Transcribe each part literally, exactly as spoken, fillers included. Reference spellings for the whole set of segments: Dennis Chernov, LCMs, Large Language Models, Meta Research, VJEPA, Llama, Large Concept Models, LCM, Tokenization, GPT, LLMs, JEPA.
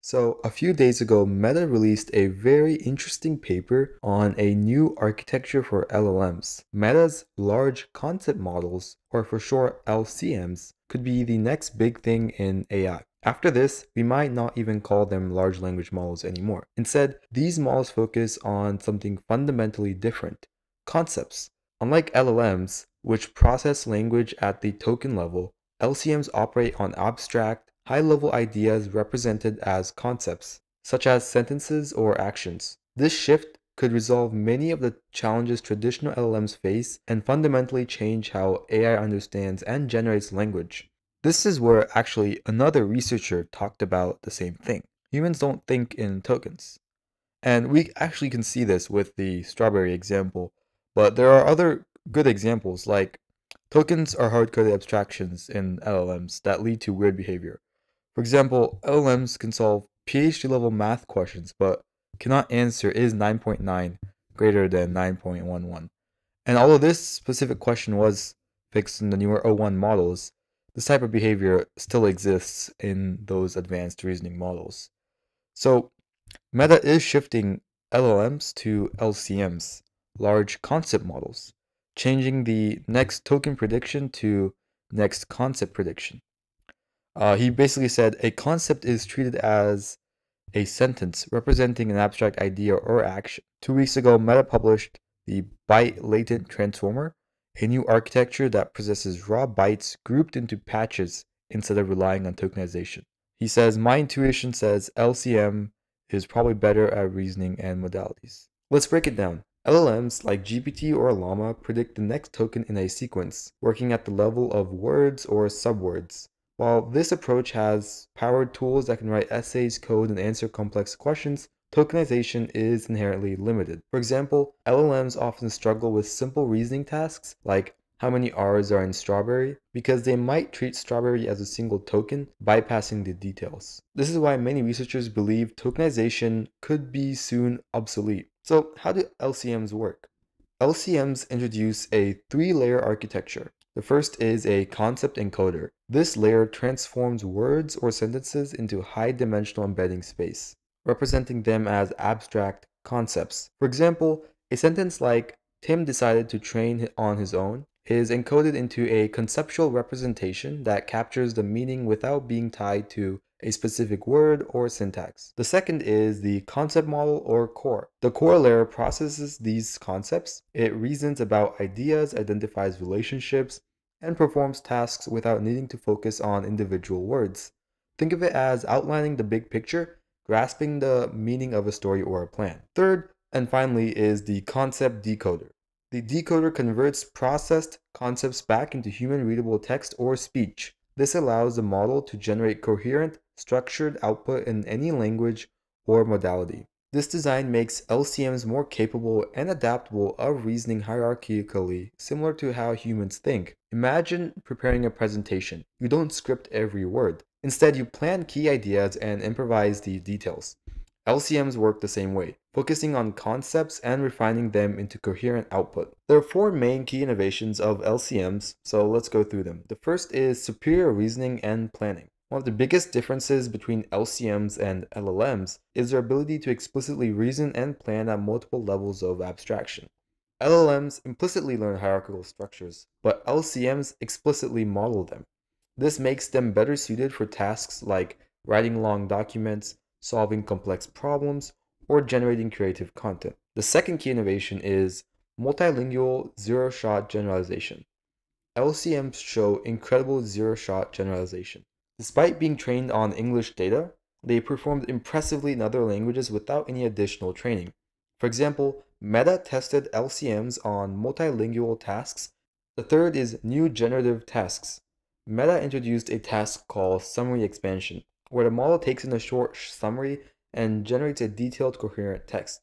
So a few days ago, Meta released a very interesting paper on a new architecture for L L Ms. Meta's Large Concept Models, or for short L C Ms, could be the next big thing in A I. After this, we might not even call them large language models anymore. Instead, these models focus on something fundamentally different: concepts. Unlike L L Ms, which process language at the token level, L C Ms operate on abstract, high-level ideas represented as concepts, such as sentences or actions. This shift could resolve many of the challenges traditional L L Ms face and fundamentally change how A I understands and generates language. This is where actually another researcher talked about the same thing. Humans don't think in tokens. And we actually can see this with the strawberry example, but there are other good examples, like tokens are hard-coded abstractions in L L Ms that lead to weird behavior. For example, L L Ms can solve PhD-level math questions, but cannot answer is nine point nine greater than nine point one one. And although this specific question was fixed in the newer oh one models, this type of behavior still exists in those advanced reasoning models. So Meta is shifting L L Ms to L C Ms, large concept models, changing the next token prediction to next concept prediction. Uh, he basically said a concept is treated as a sentence representing an abstract idea or action. Two weeks ago, Meta published the byte latent transformer, a new architecture that possesses raw bytes grouped into patches instead of relying on tokenization. He says, "My intuition says L C M is probably better at reasoning and modalities." Let's break it down. L L Ms like G P T or Llama predict the next token in a sequence, working at the level of words or subwords. While this approach has powered tools that can write essays, code, and answer complex questions, tokenization is inherently limited. For example, L L Ms often struggle with simple reasoning tasks like how many R's are in strawberry, because they might treat strawberry as a single token, bypassing the details. This is why many researchers believe tokenization could be soon obsolete. So how do L C Ms work? L C Ms introduce a three-layer architecture. The first is a concept encoder. This layer transforms words or sentences into high-dimensional embedding space, representing them as abstract concepts. For example, a sentence like "Tim decided to train on his own" is encoded into a conceptual representation that captures the meaning without being tied to a specific word or syntax. The second is the concept model or core. The core layer processes these concepts. It reasons about ideas, identifies relationships, and performs tasks without needing to focus on individual words. Think of it as outlining the big picture, grasping the meaning of a story or a plan. Third and finally is the concept decoder. The decoder converts processed concepts back into human-readable text or speech. This allows the model to generate coherent, structured output in any language or modality. This design makes L C Ms more capable and adaptable of reasoning hierarchically, similar to how humans think. Imagine preparing a presentation. You don't script every word. Instead, you plan key ideas and improvise the details. L C Ms work the same way, focusing on concepts and refining them into coherent output. There are four main key innovations of L C Ms, so let's go through them. The first is superior reasoning and planning. One of the biggest differences between L C Ms and L L Ms is their ability to explicitly reason and plan at multiple levels of abstraction. L L Ms implicitly learn hierarchical structures, but L C Ms explicitly model them. This makes them better suited for tasks like writing long documents, solving complex problems, or generating creative content. The second key innovation is multilingual zero-shot generalization. L C Ms show incredible zero-shot generalization. Despite being trained on English data, they performed impressively in other languages without any additional training. For example, Meta tested L C Ms on multilingual tasks. The third is new generative tasks. Meta introduced a task called summary expansion, where the model takes in a short summary and generates a detailed, coherent text.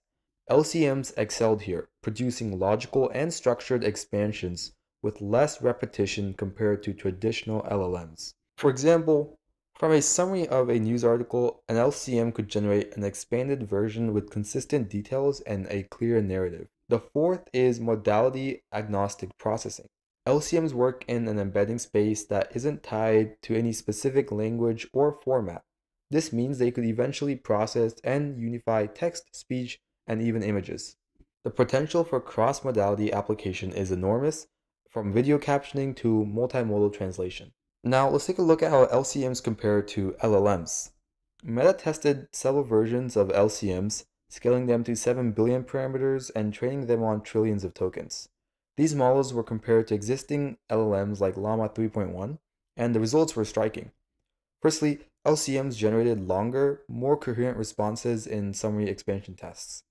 L C Ms excelled here, producing logical and structured expansions with less repetition compared to traditional L L Ms. For example, from a summary of a news article, an L C M could generate an expanded version with consistent details and a clear narrative. The fourth is modality agnostic processing. L C Ms work in an embedding space that isn't tied to any specific language or format. This means they could eventually process and unify text, speech, and even images. The potential for cross-modality application is enormous, from video captioning to multimodal translation. Now let's take a look at how L C Ms compare to L L Ms. Meta tested several versions of L C Ms, scaling them to seven billion parameters and training them on trillions of tokens. These models were compared to existing L L Ms like Llama three point one, and the results were striking. Firstly, L C Ms generated longer, more coherent responses in summary expansion tests.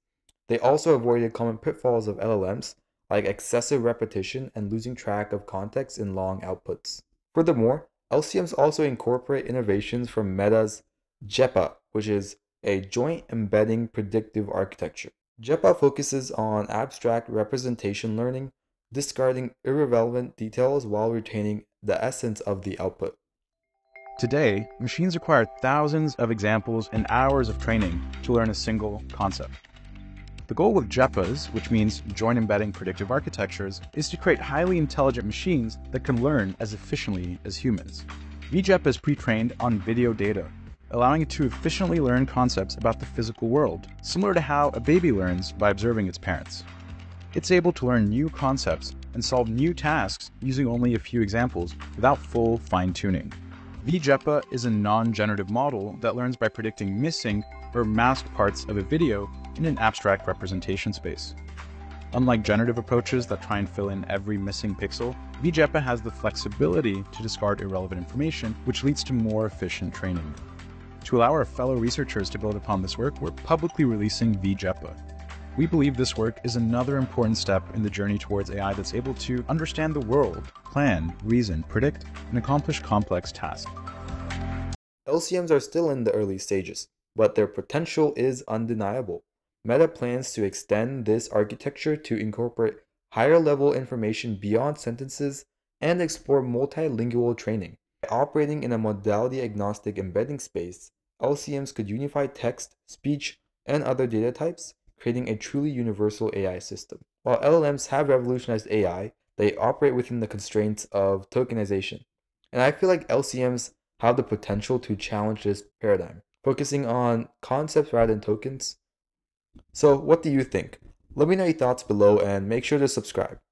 They also avoided common pitfalls of L L Ms, like excessive repetition and losing track of context in long outputs. Furthermore, L C Ms also incorporate innovations from Meta's JEPA, which is a Joint Embedding Predictive Architecture. JEPA focuses on abstract representation learning, discarding irrelevant details while retaining the essence of the output. Today, machines require thousands of examples and hours of training to learn a single concept. The goal with JEPAs, which means Joint Embedding Predictive Architectures, is to create highly intelligent machines that can learn as efficiently as humans. V JEPA is pre-trained on video data, allowing it to efficiently learn concepts about the physical world, similar to how a baby learns by observing its parents. It's able to learn new concepts and solve new tasks using only a few examples without full fine-tuning. V JEPA is a non-generative model that learns by predicting missing or masked parts of a video in an abstract representation space. Unlike generative approaches that try and fill in every missing pixel, V JEPA has the flexibility to discard irrelevant information, which leads to more efficient training. To allow our fellow researchers to build upon this work, we're publicly releasing V JEPA. We believe this work is another important step in the journey towards A I that's able to understand the world, plan, reason, predict, and accomplish complex tasks. L C Ms are still in the early stages, but their potential is undeniable. Meta plans to extend this architecture to incorporate higher-level information beyond sentences and explore multilingual training. By operating in a modality-agnostic embedding space, L C Ms could unify text, speech, and other data types, creating a truly universal A I system. While L L Ms have revolutionized A I, they operate within the constraints of tokenization. And I feel like L C Ms have the potential to challenge this paradigm, focusing on concepts rather than tokens. So what do you think? Let me know your thoughts below and make sure to subscribe.